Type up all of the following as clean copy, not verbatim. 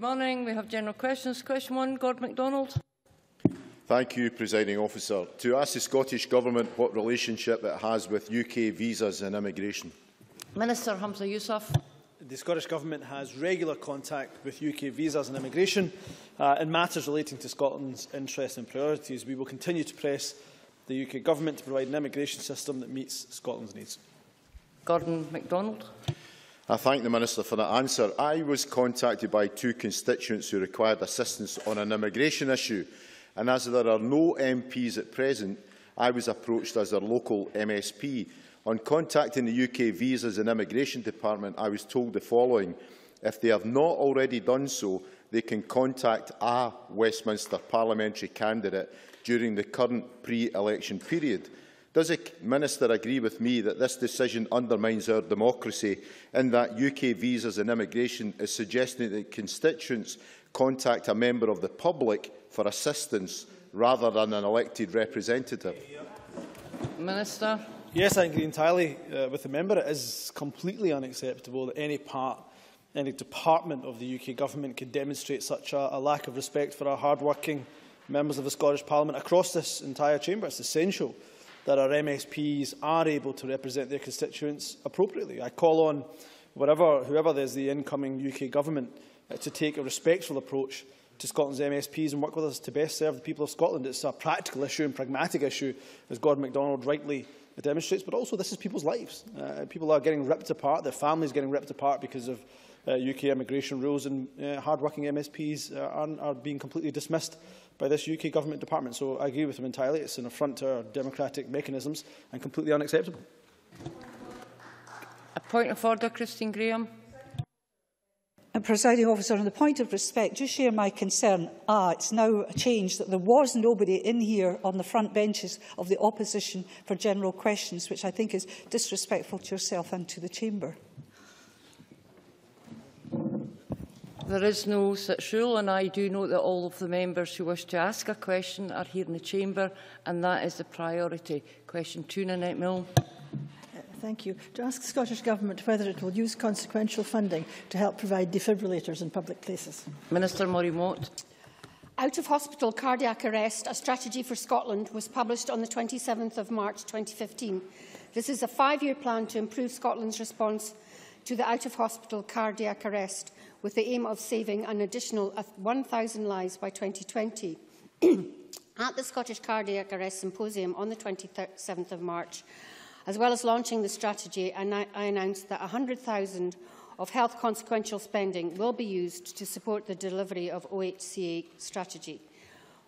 Good morning. We have general questions. Question one, Gordon MacDonald. Thank you, Presiding Officer. To ask the Scottish Government what relationship it has with UK visas and immigration. Minister Hamza Yousaf. The Scottish Government has regular contact with UK visas and immigration. In matters relating to Scotland's interests and priorities, we will continue to press the UK Government to provide an immigration system that meets Scotland's needs. Gordon MacDonald. I thank the Minister for that answer. I was contacted by two constituents who required assistance on an immigration issue, and as there are no MPs at present, I was approached as their local MSP. On contacting the UK Visas and Immigration Department, I was told the following. If they have not already done so, they can contact a Westminster parliamentary candidate during the current pre-election period. Does the Minister agree with me that this decision undermines our democracy and that UK Visas and Immigration is suggesting that constituents contact a member of the public for assistance rather than an elected representative? Minister. Yes, I agree entirely with the member. It is completely unacceptable that any department of the UK Government can demonstrate such a lack of respect for our hard-working members of the Scottish Parliament across this entire chamber. It's essential that our MSPs are able to represent their constituents appropriately. I call on whoever there's the incoming UK Government to take a respectful approach to Scotland's MSPs and work with us to best serve the people of Scotland. It's a practical issue and pragmatic issue, as Gordon MacDonald rightly demonstrates, but also this is people's lives. People are getting ripped apart, their families getting ripped apart because of UK immigration rules, and hard-working MSPs are being completely dismissed by this UK Government department. So I agree with him entirely. It's an affront to our democratic mechanisms and completely unacceptable. A point of order, Christine Graham. Presiding Officer, on the point of respect, just share my concern. It's now a change that there was nobody in here on the front benches of the opposition for general questions, which I think is disrespectful to yourself and to the chamber. There is no such rule, and I do note that all of the members who wish to ask a question are here in the chamber, and that is the priority. Question two, Nanette Milne. Thank you. To ask the Scottish Government whether it will use consequential funding to help provide defibrillators in public places. Minister Maureen Watt. Out-of-hospital cardiac arrest, a strategy for Scotland, was published on the 27th of March 2015. This is a 5-year plan to improve Scotland's response to the out-of-hospital cardiac arrest, with the aim of saving an additional 1,000 lives by 2020. At the Scottish Cardiac Arrest Symposium on the 27th of March, as well as launching the strategy, I announced that £100,000 of health consequential spending will be used to support the delivery of OHCA strategy.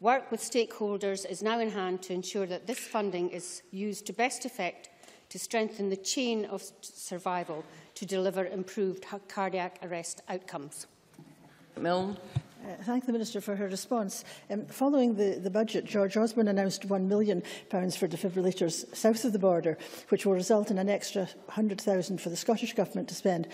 Work with stakeholders is now in hand to ensure that this funding is used to best effect to strengthen the chain of survival to deliver improved cardiac arrest outcomes. Milne. Thank the Minister for her response. Following the budget, George Osborne announced £1 million for defibrillators south of the border, which will result in an extra £100,000 for the Scottish Government to spend.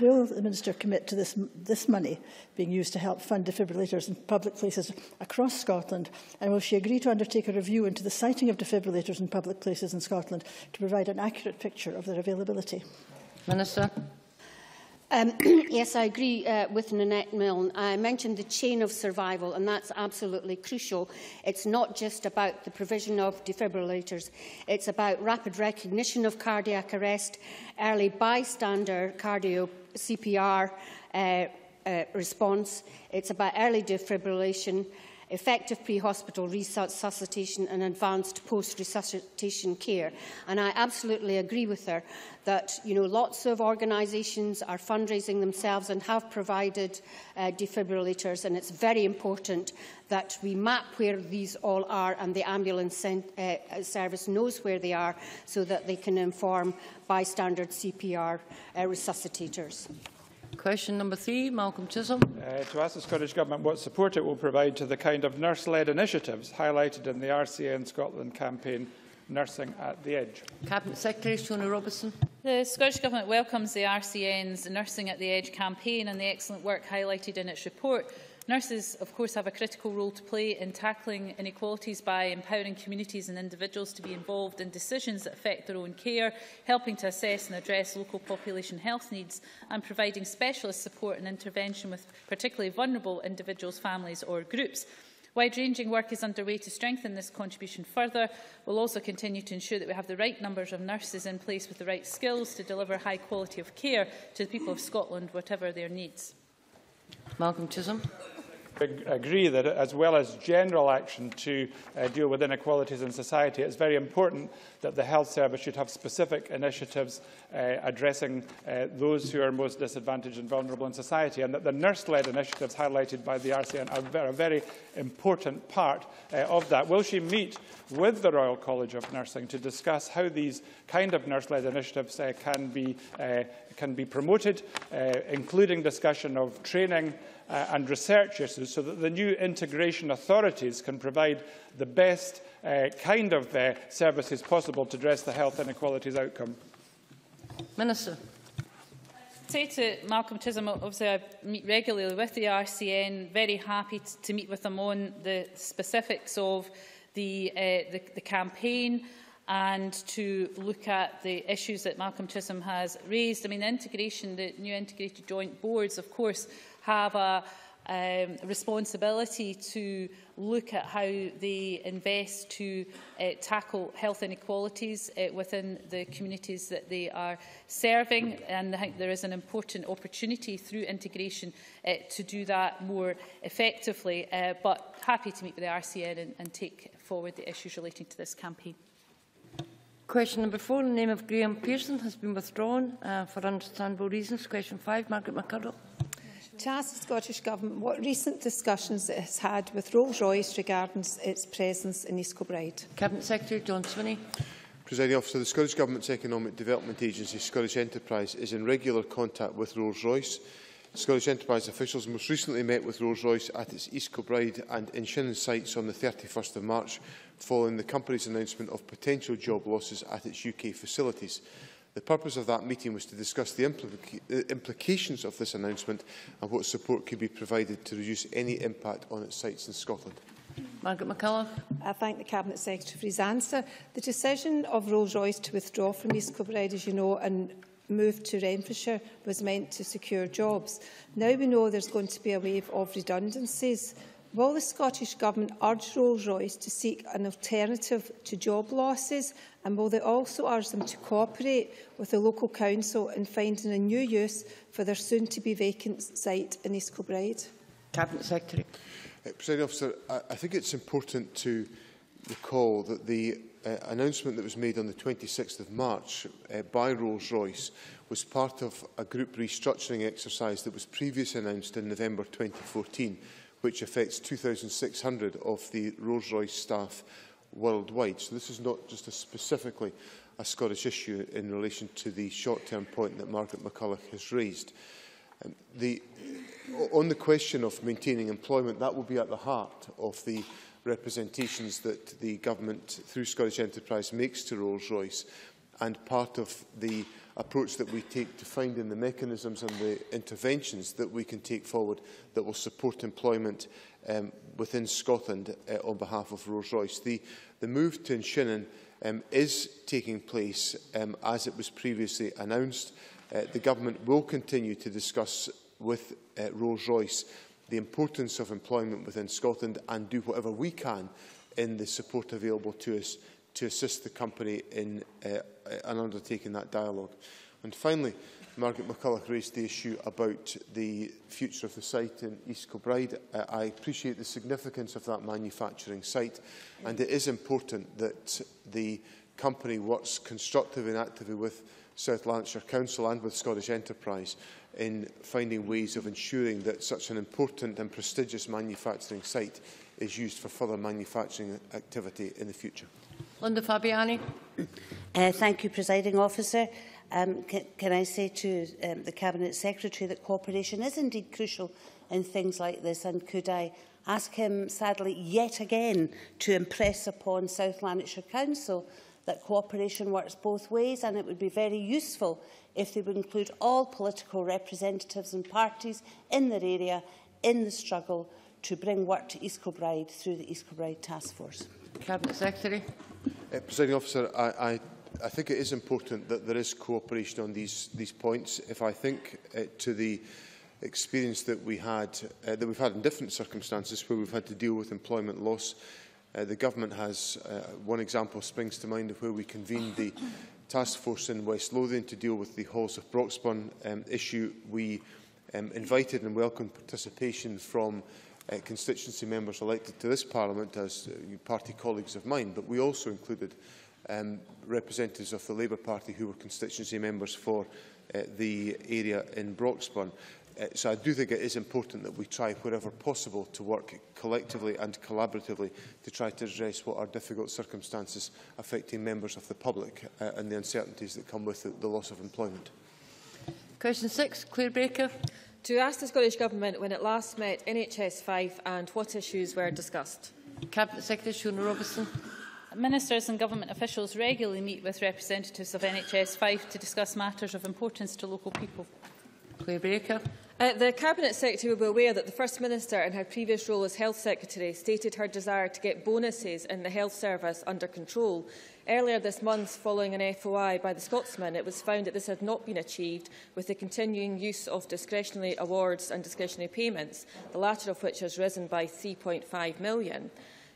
Will the Minister commit to this money being used to help fund defibrillators in public places across Scotland? And will she agree to undertake a review into the siting of defibrillators in public places in Scotland to provide an accurate picture of their availability? Minister. Yes, I agree with Nanette Milne. I mentioned the chain of survival, and that's absolutely crucial. It's not just about the provision of defibrillators. It's about rapid recognition of cardiac arrest, early bystander cardio CPR response. It's about early defibrillation, effective pre-hospital resuscitation and advanced post-resuscitation care. And I absolutely agree with her that lots of organisations are fundraising themselves and have provided defibrillators, and it's very important that we map where these all are and the ambulance service knows where they are so that they can inform bystander CPR resuscitators. Question number three, Malcolm Chisholm. To ask the Scottish Government what support it will provide to the kind of nurse-led initiatives highlighted in the RCN Scotland campaign, Nursing at the Edge. Cabinet Secretary Shona Robison. The Scottish Government welcomes the RCN's Nursing at the Edge campaign and the excellent work highlighted in its report. Nurses, of course, have a critical role to play in tackling inequalities by empowering communities and individuals to be involved in decisions that affect their own care, helping to assess and address local population health needs, and providing specialist support and intervention with particularly vulnerable individuals, families or groups. Wide-ranging work is underway to strengthen this contribution further. We'll also continue to ensure that we have the right numbers of nurses in place with the right skills to deliver high quality of care to the people of Scotland, whatever their needs. Malcolm Chisholm. I agree that as well as general action to deal with inequalities in society, it is very important that the health service should have specific initiatives addressing those who are most disadvantaged and vulnerable in society, and that the nurse-led initiatives highlighted by the RCN are a very important part of that. Will she meet with the Royal College of Nursing to discuss how these kind of nurse-led initiatives can be promoted, including discussion of training and research issues, so that the new integration authorities can provide the best kind of services possible to address the health inequalities outcome? Minister. I say to Malcolm Chisholm, obviously I meet regularly with the RCN, very happy to meet with them on the specifics of the campaign and to look at the issues that Malcolm Chisholm has raised. I mean, integration, the new integrated joint boards, of course, have a responsibility to look at how they invest to tackle health inequalities within the communities that they are serving. And I think there is an important opportunity through integration to do that more effectively. But happy to meet with the RCN and take forward the issues relating to this campaign. Question number 4, in the name of Graeme Pearson, has been withdrawn for understandable reasons. Question 5, Margaret McCulloch. To ask the Scottish Government what recent discussions it has had with Rolls-Royce regarding its presence in East Kilbride. Cabinet Secretary John Swinney. Presiding Officer, the Scottish Government's Economic Development Agency, Scottish Enterprise, is in regular contact with Rolls-Royce. Scottish Enterprise officials most recently met with Rolls-Royce at its East Kilbride and Inshinin sites on the 31st of March, following the company's announcement of potential job losses at its UK facilities. The purpose of that meeting was to discuss the implications of this announcement and what support could be provided to reduce any impact on its sites in Scotland. Margaret McCulloch. I thank the Cabinet Secretary for his answer. The decision of Rolls-Royce to withdraw from East Kilbride, as you know, and move to Renfrewshire was meant to secure jobs. Now we know there's going to be a wave of redundancies. Will the Scottish Government urge Rolls-Royce to seek an alternative to job losses, and will they also urge them to cooperate with the local council in finding a new use for their soon-to-be vacant site in East Kilbride? Cabinet Secretary. Presiding Officer, I think it's important to recall that the announcement that was made on the 26th of March by Rolls-Royce was part of a group restructuring exercise that was previously announced in November 2014. Which affects 2,600 of the Rolls-Royce staff worldwide. So this is not just specifically a Scottish issue in relation to the short-term point that Margaret McCulloch has raised. On the question of maintaining employment, that will be at the heart of the representations that the Government, through Scottish Enterprise, makes to Rolls-Royce, and part of the approach that we take to finding the mechanisms and the interventions that we can take forward that will support employment within Scotland on behalf of Rolls-Royce. The move to Inshinin is taking place as it was previously announced. The Government will continue to discuss with Rolls-Royce the importance of employment within Scotland and do whatever we can in the support available to us to assist the company in undertaking that dialogue. And finally, Margaret McCulloch raised the issue about the future of the site in East Kilbride. I appreciate the significance of that manufacturing site, and it is important that the company works constructively and actively with South Lanarkshire Council and with Scottish Enterprise in finding ways of ensuring that such an important and prestigious manufacturing site is used for further manufacturing activity in the future. Linda Fabiani. Thank you, Presiding Officer. Can I say to the Cabinet Secretary that cooperation is indeed crucial in things like this, and could I ask him, sadly, yet again to impress upon South Lanarkshire Council that cooperation works both ways, and it would be very useful if they would include all political representatives and parties in their area in the struggle to bring work to East Kilbride through the East Kilbride Task Force. Cabinet Secretary. Presiding Officer, I think it is important that there is cooperation on these points. If I think to the experience that we had, that we've had in different circumstances where we've had to deal with employment loss, the government has one example springs to mind of where we convened the task force in West Lothian to deal with the Halls of Broxburn issue. We invited and welcomed participation from constituency members elected to this Parliament as party colleagues of mine, but we also included representatives of the Labour Party who were constituency members for the area in Broxburn. So I do think it is important that we try, wherever possible, to work collectively and collaboratively to try to address what are difficult circumstances affecting members of the public and the uncertainties that come with the loss of employment. Question 6, Clare Baker. To ask the Scottish Government when it last met NHS Fife and what issues were discussed. Cabinet Secretary Shona Robison. Ministers and government officials regularly meet with representatives of NHS Fife to discuss matters of importance to local people. Clare Baker. The Cabinet Secretary will be aware that the First Minister, in her previous role as Health Secretary, stated her desire to get bonuses in the health service under control. Earlier this month, following an FOI by the Scotsman, it was found that this had not been achieved, with the continuing use of discretionary awards and discretionary payments, the latter of which has risen by £3.5 million.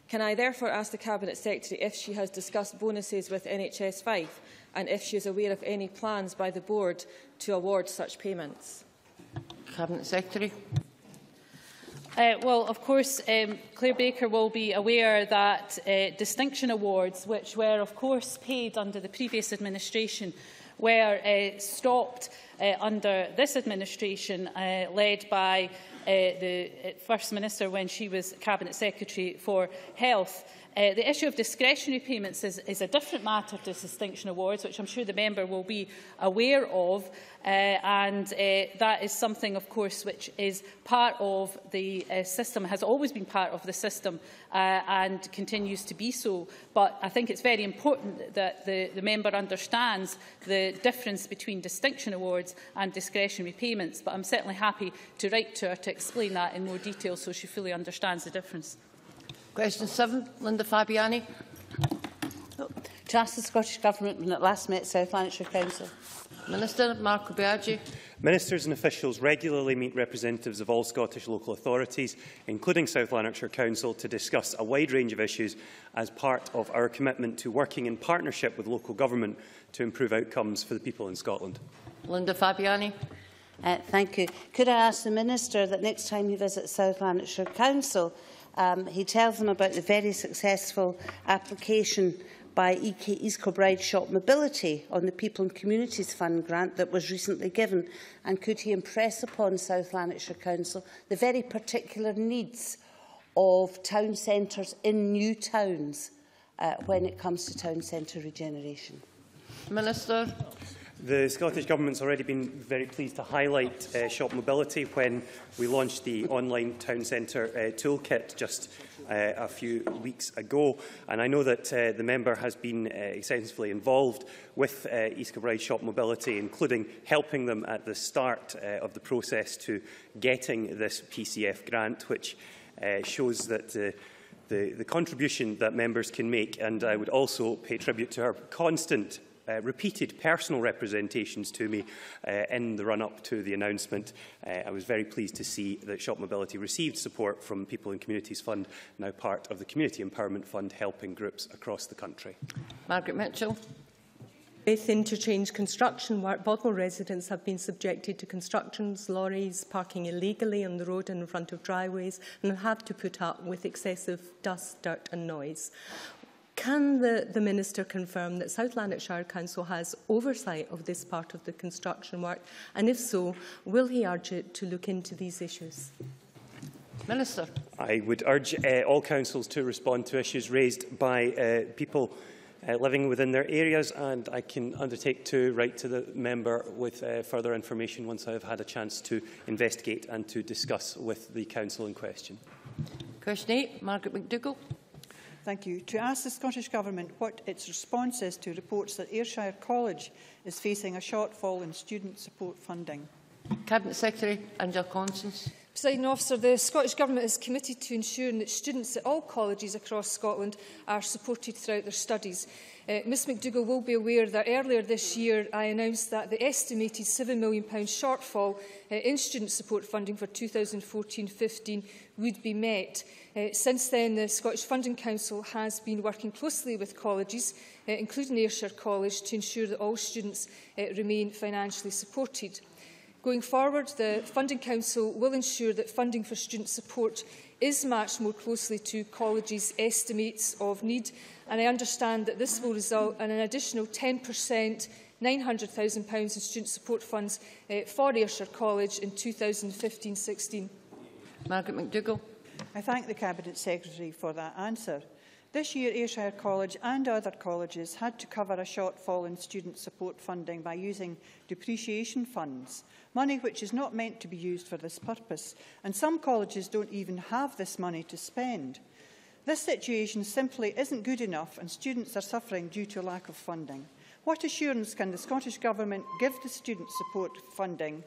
Can I therefore ask the Cabinet Secretary if she has discussed bonuses with NHS Fife and if she is aware of any plans by the Board to award such payments? Cabinet Secretary. Well, of course, Clare Baker will be aware that distinction awards, which were of course paid under the previous administration, were stopped under this administration, led by the First Minister when she was Cabinet Secretary for Health. The issue of discretionary payments is a different matter to distinction awards, which I'm sure the member will be aware of, and that is something, of course, which is part of the system, has always been part of the system and continues to be so. But I think it's very important that the member understands the difference between distinction awards and discretionary payments, but I'm certainly happy to write to her to explain that in more detail so she fully understands the difference. Question 7, Linda Fabiani. To ask the Scottish Government when it last met South Lanarkshire Council. Minister Marco Biagi. Ministers and officials regularly meet representatives of all Scottish local authorities, including South Lanarkshire Council, to discuss a wide range of issues as part of our commitment to working in partnership with local government to improve outcomes for the people in Scotland. Linda Fabiani. Thank you. Could I ask the Minister that next time he visits South Lanarkshire Council, he tells them about the very successful application by East Kilbride Shop Mobility on the People and Communities Fund grant that was recently given, and could he impress upon South Lanarkshire Council the very particular needs of town centres in new towns when it comes to town centre regeneration? Minister. The Scottish Government's already been very pleased to highlight shop mobility when we launched the online town centre toolkit just a few weeks ago. And I know that the member has been extensively involved with East Kilbride Shop Mobility, including helping them at the start of the process to getting this PCF grant, which shows that the contribution that members can make. And I would also pay tribute to her constant repeated personal representations to me in the run-up to the announcement. I was very pleased to see that Shop Mobility received support from the People and Communities Fund, now part of the Community Empowerment Fund, helping groups across the country. Margaret Mitchell. With interchange construction work, Bothwell residents have been subjected to constructions, lorries parking illegally on the road and in front of driveways, and have had to put up with excessive dust, dirt and noise. Can the Minister confirm that South Lanarkshire Council has oversight of this part of the construction work? And if so, will he urge it to look into these issues? Minister. I would urge all councils to respond to issues raised by people living within their areas, and I can undertake to write to the member with further information once I have had a chance to investigate and to discuss with the council in question. Question 8, Margaret McDougall. Thank you. To ask the Scottish Government what its response is to reports that Ayrshire College is facing a shortfall in student support funding. Cabinet Secretary Angela Constance. Presiding Officer, the Scottish Government is committed to ensuring that students at all colleges across Scotland are supported throughout their studies. Ms McDougall will be aware that earlier this year I announced that the estimated £7 million shortfall in student support funding for 2014-15 would be met. Since then, the Scottish Funding Council has been working closely with colleges, including Ayrshire College, to ensure that all students remain financially supported. Going forward, the Funding Council will ensure that funding for student support is matched more closely to colleges' estimates of need, and I understand that this will result in an additional 10%, £900,000 in student support funds for Ayrshire College in 2015-16. Margaret McDougall. I thank the Cabinet Secretary for that answer. This year, Ayrshire College and other colleges had to cover a shortfall in student support funding by using depreciation funds, money which is not meant to be used for this purpose, and some colleges don't even have this money to spend. This situation simply isn't good enough, and students are suffering due to a lack of funding. What assurance can the Scottish Government give the student support funding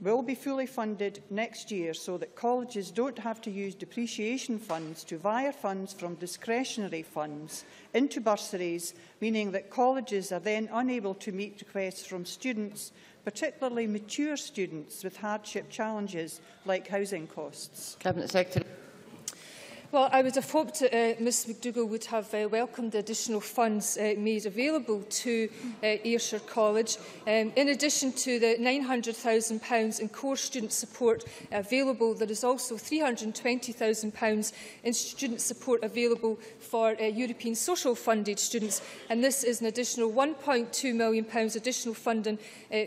will be fully funded next year so that colleges don't have to use depreciation funds to wire funds from discretionary funds into bursaries, meaning that colleges are then unable to meet requests from students, particularly mature students with hardship challenges like housing costs? Cabinet Secretary. Well, I would have hoped Ms McDougall would have welcomed the additional funds made available to Ayrshire College. In addition to the £900,000 in core student support available, there is also £320,000 in student support available for European social funded students, and this is an additional £1.2 million additional funding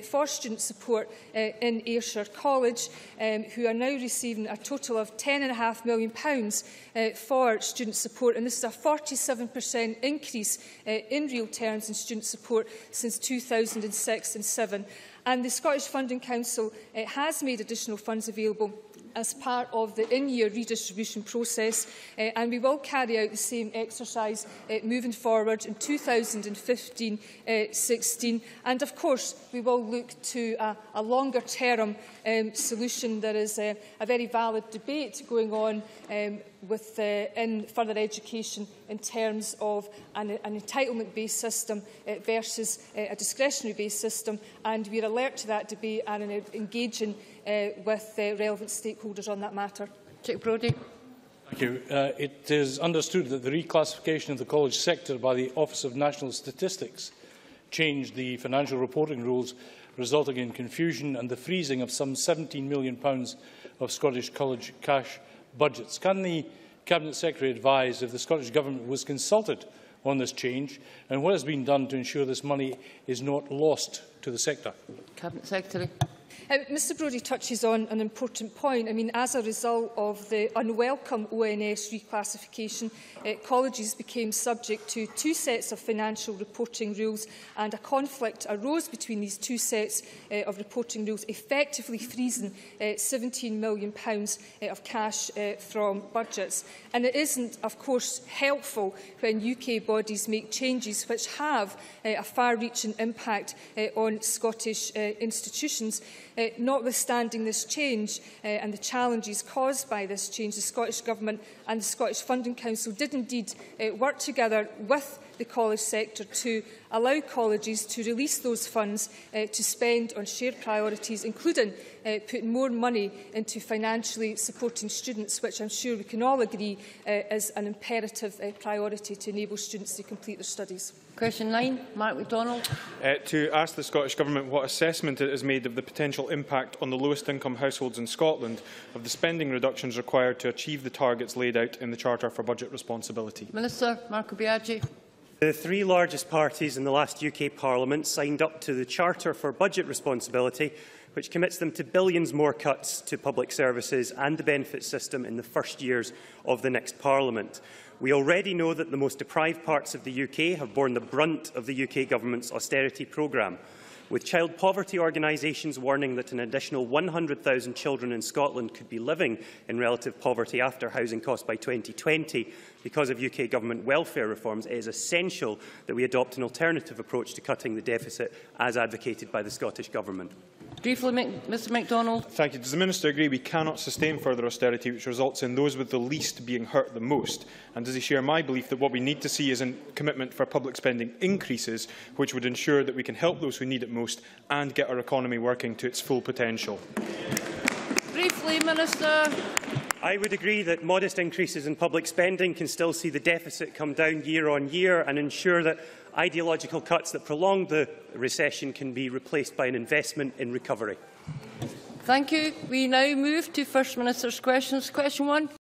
for student support in Ayrshire College, who are now receiving a total of £10.5 million for student support, and this is a 47% increase in real terms in student support since 2006 and 2007. And the Scottish Funding Council has made additional funds available as part of the in-year redistribution process, and we will carry out the same exercise moving forward in 2015-16. And of course, we will look to a longer-term solution. There is a very valid debate going on in further education in terms of an entitlement-based system versus a discretionary-based system, and we are alert to that debate and engaging with relevant stakeholders on that matter. Chick Brodie. Thank you. It is understood that the reclassification of the college sector by the Office of National Statistics changed the financial reporting rules, resulting in confusion and the freezing of some £17 million of Scottish college cash budgets. Can the Cabinet Secretary advise if the Scottish Government was consulted on this change and what has been done to ensure this money is not lost to the sector? Cabinet Secretary. Mr Brodie touches on an important point. I mean, as a result of the unwelcome ONS reclassification, colleges became subject to two sets of financial reporting rules, and a conflict arose between these two sets of reporting rules, effectively freezing £17 million of cash from budgets. And it isn't, of course, helpful when UK bodies make changes which have a far-reaching impact on Scottish institutions. Notwithstanding this change and the challenges caused by this change, the Scottish Government and the Scottish Funding Council did indeed work together with the college sector to allow colleges to release those funds to spend on shared priorities, including putting more money into financially supporting students, which I'm sure we can all agree is an imperative priority to enable students to complete their studies. Question 9, Mark McDonald. To ask the Scottish Government what assessment it has made of the potential impact on the lowest income households in Scotland of the spending reductions required to achieve the targets laid out in the Charter for Budget Responsibility. Minister Marco Biagi. The three largest parties in the last UK Parliament signed up to the Charter for Budget Responsibility, which commits them to billions more cuts to public services and the benefit system in the first years of the next Parliament. We already know that the most deprived parts of the UK have borne the brunt of the UK Government's austerity programme, with child poverty organisations warning that an additional 100,000 children in Scotland could be living in relative poverty after housing costs by 2020. Because of UK Government welfare reforms, it is essential that we adopt an alternative approach to cutting the deficit as advocated by the Scottish Government. Briefly, Mr MacDonald. Thank you. Does the Minister agree we cannot sustain further austerity which results in those with the least being hurt the most? And does he share my belief that what we need to see is a commitment for public spending increases which would ensure that we can help those who need it most and get our economy working to its full potential? Briefly, Minister. I would agree that modest increases in public spending can still see the deficit come down year on year and ensure that ideological cuts that prolong the recession can be replaced by an investment in recovery. Thank you. We now move to First Minister's questions. Question 1.